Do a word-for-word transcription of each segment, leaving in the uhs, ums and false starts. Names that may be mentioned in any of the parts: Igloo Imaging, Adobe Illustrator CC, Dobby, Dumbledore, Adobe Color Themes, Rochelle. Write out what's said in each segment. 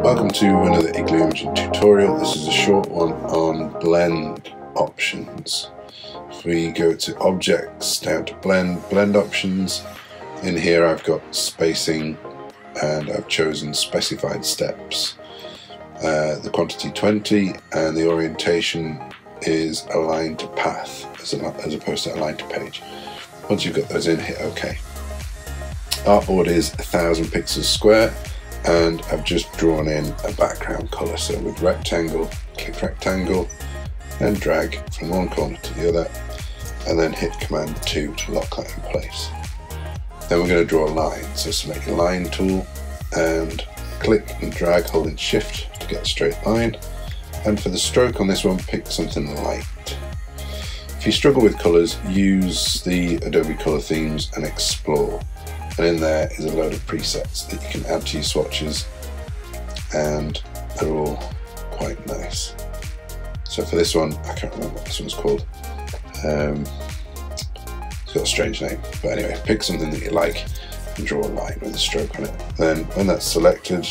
Welcome to another Igloo Imaging tutorial. This is a short one on blend options. If we go to objects, down to blend, blend options, in here I've got spacing and I've chosen specified steps. Uh, the quantity twenty and the orientation is aligned to path as, a, as opposed to aligned to page. Once you've got those in, hit OK. Artboard is one thousand pixels square and I've just drawn in a background colour. So with rectangle, click rectangle and drag from one corner to the other and then hit command two to lock that in place. Then we're going to draw a line, so select the line tool and click and drag holding shift to get a straight line, and for the stroke on this one pick something light. If you struggle with colours, use the Adobe Color Themes and explore, and in there is a load of presets that you can add to your swatches and they're all quite nice. So for this one, I can't remember what this one's called, um, it's got a strange name, but anyway, pick something that you like and draw a line with a stroke on it. Then when that's selected,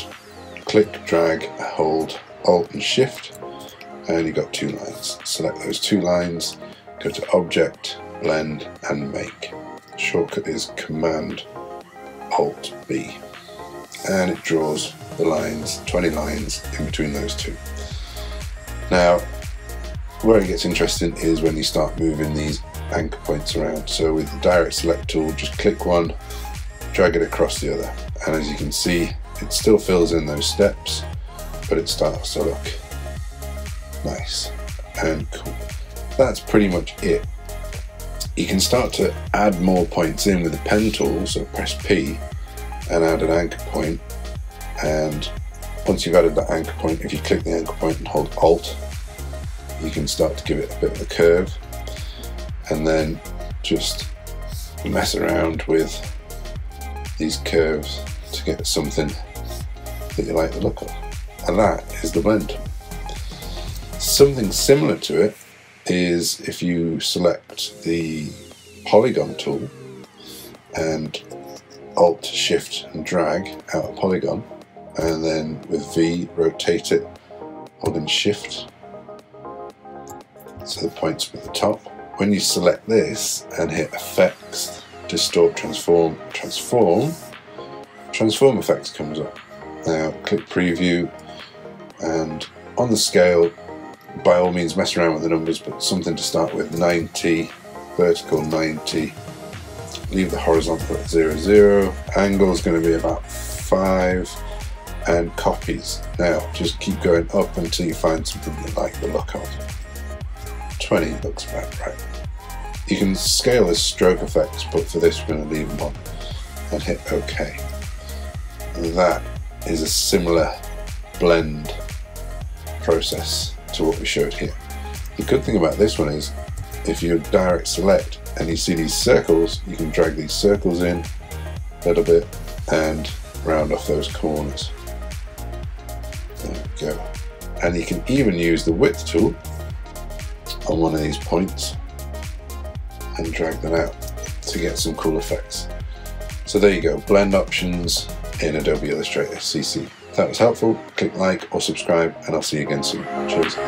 click, drag, hold Alt and Shift and you've got two lines. Select those two lines, go to Object, Blend and Make. Shortcut is Command Alt B and it draws the lines, twenty lines in between those two. Now where it gets interesting is when you start moving these anchor points around. So with the Direct Select tool, just click one, drag it across the other, and as you can see it still fills in those steps, but it starts to look nice and cool. That's pretty much it. You can start to add more points in with the pen tool, so press P and add an anchor point, and once you've added that anchor point, if you click the anchor point and hold Alt, you can start to give it a bit of a curve, and then just mess around with these curves to get something that you like the look of. And that is the blend. Something similar to it is if you select the polygon tool and Alt, Shift and drag out a polygon, and then with V rotate it, holding Shift so the point's at the top. When you select this and hit Effects, Distort, Transform, Transform, Transform Effects comes up. Now click Preview, and on the scale, by all means mess around with the numbers, but something to start with, ninety, vertical ninety, leave the horizontal at zero, zero, angle is going to be about five, and copies. Now just keep going up until you find something you like the look of. twenty looks about right. You can scale as stroke effects, but for this we're going to leave them on and hit OK. That is a similar blend process to what we showed here. The good thing about this one is if you direct select and you see these circles, you can drag these circles in a little bit and round off those corners. There we go. And you can even use the width tool on one of these points and drag that out to get some cool effects. So there you go, blend options in Adobe Illustrator C C. If that was helpful, click like or subscribe, and I'll see you again soon. Cheers.